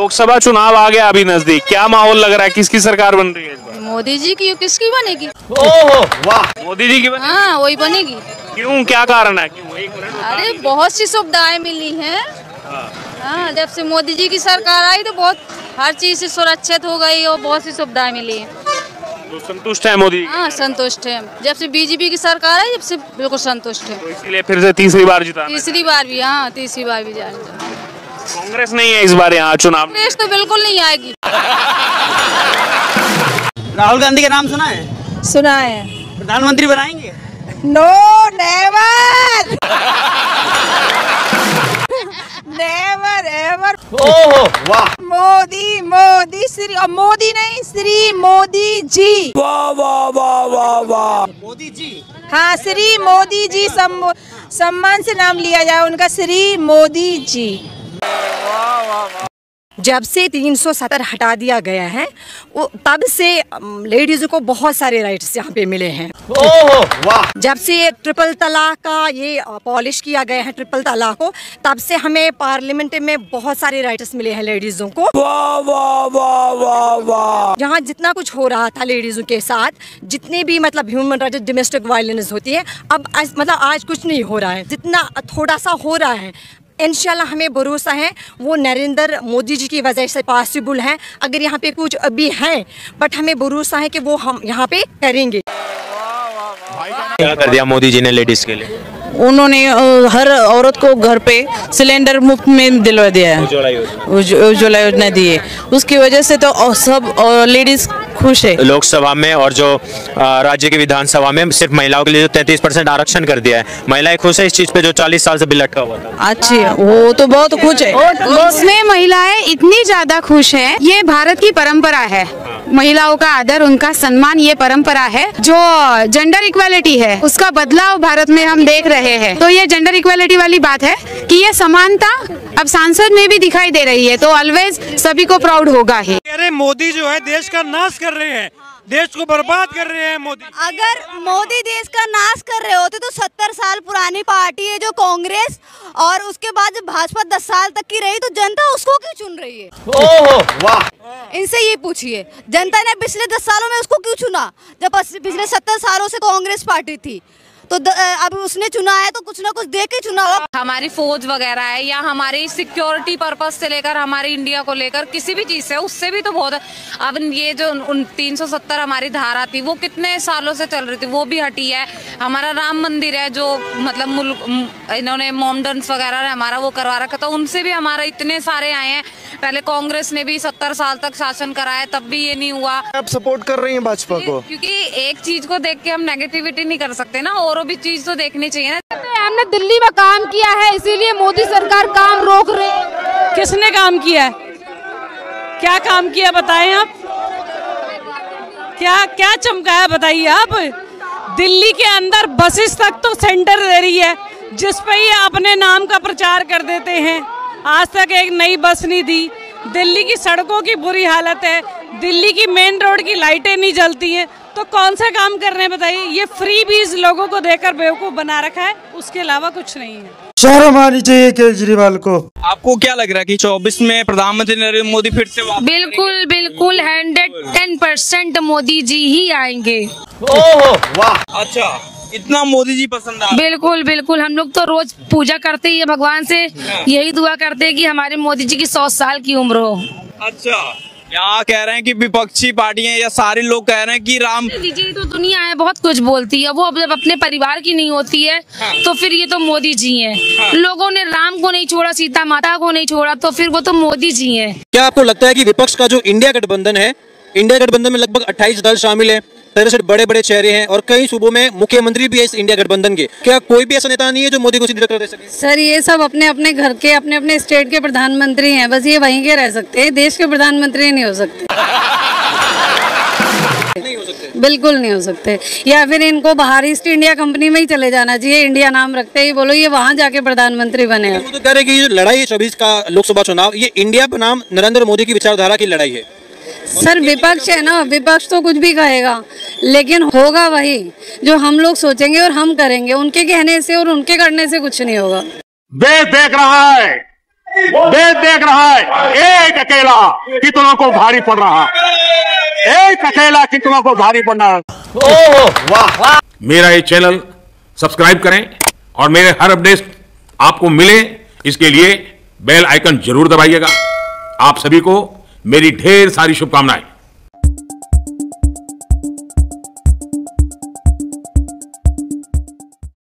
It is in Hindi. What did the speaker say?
लोकसभा चुनाव आ गया अभी नजदीक, क्या माहौल लग रहा है, किसकी सरकार बन रही है? मोदी जी की। किसकी बनेगी? ओह वाह, मोदी जी की बनेगी। हाँ वही बनेगी। क्यों, क्या कारण है? अरे बहुत सी सुविधाएं मिली है। हाँ जब से मोदी जी की सरकार आई तो बहुत हर चीज से सुरक्षित हो गई और बहुत सी सुविधाएं मिली है। तो संतुष्ट है मोदी? हाँ संतुष्ट है, जब से बीजेपी की सरकार है जब से बिल्कुल संतुष्ट है। तो इसलिए फिर से तीसरी बार जिता? तीसरी बार भी, हाँ तीसरी बार भी जाए। कांग्रेस नहीं है इस बार यहाँ चुनाव? कांग्रेस तो बिल्कुल नहीं आएगी। राहुल गांधी का नाम सुना है? सुना है। प्रधानमंत्री बनाएंगे? No never never ever. ओह वाह, मोदी मोदी श्री, मोदी नहीं श्री मोदी जी। वाह वाह वाह वाह वाह, मोदी जी। हाँ श्री मोदी जी, सम्मान से नाम लिया जाए उनका, श्री मोदी जी। वाह वाह वाह। जब से 370 हटा दिया गया है वो तब से लेडीज़ को बहुत सारे राइट्स यहाँ पे मिले हैं। ओह वाह। जब से ट्रिपल तलाक का ये पॉलिश किया गया है, ट्रिपल तलाक को, तब से हमें पार्लियामेंट में बहुत सारे राइट्स मिले हैं लेडीज़ों को। वाह वाह वाह वाह वाह। यहाँ जितना कुछ हो रहा था लेडीज़ों के साथ, जितने भी मतलब ह्यूमन राइट्स, डोमेस्टिक वायलेंस होती है, अब मतलब आज कुछ नहीं हो रहा है, जितना थोड़ा सा हो रहा है। इंशाल्लाह हमें भरोसा है वो नरेंद्र मोदी जी की वजह से पॉसिबल है। अगर यहाँ पे कुछ अभी है बट हमें भरोसा है कि वो हम यहाँ पे करेंगे। क्या कर दिया मोदी जी ने लेडीज के लिए? उन्होंने हर औरत को घर पे सिलेंडर मुफ्त में दिलवा दिया है, उज्ज्वला योजना दी है, उसकी वजह से तो सब लेडीज खुश है। लोकसभा में और जो राज्य की विधानसभा में सिर्फ महिलाओं के लिए 33% आरक्षण कर दिया है, महिलाएं खुश है इस चीज पे जो 40 साल से बिल अटका हुआ था। अच्छी वो तो बहुत खुश है, उसमें महिलाएं इतनी ज्यादा खुश है। ये भारत की परंपरा है, महिलाओं का आदर, उनका सम्मान, ये परंपरा है। जो जेंडर इक्वालिटी है उसका बदलाव भारत में हम देख रहे हैं, तो ये जेंडर इक्वालिटी वाली बात है कि ये समानता अब सांसद में भी दिखाई दे रही है, तो ऑलवेज सभी को प्राउड होगा ही। अरे मोदी जो है देश का नाश कर रहे हैं, देश को बर्बाद कर रहे हैं मोदी। अगर मोदी देश का नाश कर रहे होते तो 70 साल पुरानी पार्टी है जो कांग्रेस, और उसके बाद जब भाजपा 10 साल तक की रही तो जनता उसको क्यों चुन रही है? ओह वाह। इनसे ये पूछिए जनता ने पिछले 10 सालों में उसको क्यों चुना, जब पिछले 70 सालों से कांग्रेस पार्टी थी, तो अब उसने चुना है तो कुछ ना कुछ दे के चुना हो। हमारी फौज वगैरह है या हमारी सिक्योरिटी पर्पस से लेकर हमारी इंडिया को लेकर किसी भी चीज से, उससे भी तो बहुत। अब ये जो 370 हमारी धारा थी वो कितने सालों से चल रही थी, वो भी हटी है। हमारा राम मंदिर है जो मतलब मुल्क इन्होंने मोमडन्स वगैरह हमारा वो करवा रखा था, उनसे भी हमारा इतने सारे आए हैं। पहले कांग्रेस ने भी 70 साल तक शासन कराया तब भी ये नहीं हुआ। आप सपोर्ट कर रही हैं भाजपा को? क्योंकि एक चीज को देख के हम नेगेटिविटी नहीं कर सकते ना, और भी चीज तो देखनी चाहिए ना। हमने दिल्ली में काम किया है इसीलिए मोदी सरकार काम रोक रही है। किसने काम किया है, क्या काम किया बताएं आप, क्या क्या चमकाया बताइए आप? दिल्ली के अंदर बसेस तक तो सेंटर दे रही है जिस पे ये अपने नाम का प्रचार कर देते हैं। आज तक एक नई बस नहीं दी। दिल्ली की सड़कों की बुरी हालत है, दिल्ली की मेन रोड की लाइटें नहीं जलती हैं, तो कौन सा काम कर रहे हैं बताइए? ये फ्री बीज लोगों को देकर बेवकूफ बना रखा है, उसके अलावा कुछ नहीं है। शर्म आनी चाहिए केजरीवाल को। आपको क्या लग रहा है कि 24 में प्रधानमंत्री नरेंद्र मोदी फिर से? बिल्कुल बिल्कुल 110% मोदी जी ही आएंगे। ओह वाह, अच्छा इतना मोदी जी पसंद है? बिल्कुल बिल्कुल, हम लोग तो रोज पूजा करते ही है भगवान से, यही दुआ करते हैं कि हमारे मोदी जी की 100 साल की उम्र हो। अच्छा, यहाँ कह रहे हैं कि विपक्षी पार्टियां या सारे लोग कह रहे हैं कि राम मोदी जी तो दुनिया है बहुत कुछ बोलती है, वो जब अपने परिवार की नहीं होती है तो फिर ये तो मोदी जी हैं। लोगों ने राम को नहीं छोड़ा, सीता माता को नहीं छोड़ा, तो फिर वो तो मोदी जी हैं। क्या आपको लगता है कि विपक्ष का जो इंडिया गठबंधन है, इंडिया गठबंधन में लगभग 28 दल शामिल है, 63 बड़े बड़े चेहरे हैं और कई सूबों में मुख्यमंत्री भी है इस इंडिया गठबंधन के, क्या कोई भी ऐसा नेता नहीं है जो मोदी को सीधे टक्कर दे सके? सर ये सब अपने अपने घर के, अपने अपने स्टेट के प्रधानमंत्री हैं, बस ये वहीं के रह सकते हैं, देश के प्रधानमंत्री नहीं हो सकते। नहीं हो सकते, बिल्कुल नहीं हो सकते। या फिर इनको बाहर ईस्ट इंडिया कंपनी में ही चले जाना चाहिए, इंडिया नाम रखते ही बोलो ये वहाँ जाके प्रधानमंत्री बने। तो कह रहे कि लड़ाई है 24 का लोकसभा चुनाव, ये इंडिया बनाम नरेंद्र मोदी की विचारधारा की लड़ाई है। सर विपक्ष है ना, विपक्ष तो कुछ भी कहेगा लेकिन होगा वही जो हम लोग सोचेंगे और हम करेंगे, उनके कहने से और उनके करने से कुछ नहीं होगा। देश देख रहा है देश देख रहा है एक अकेला कितनों को भारी पड़ रहा, एक अकेला कितनों को भारी पड़ रहा। वाह, मेरा ये चैनल सब्सक्राइब करें और मेरे हर अपडेट आपको मिले इसके लिए बेल आइकन जरूर दबाइएगा। आप सभी को मेरी ढेर सारी शुभकामनाएं।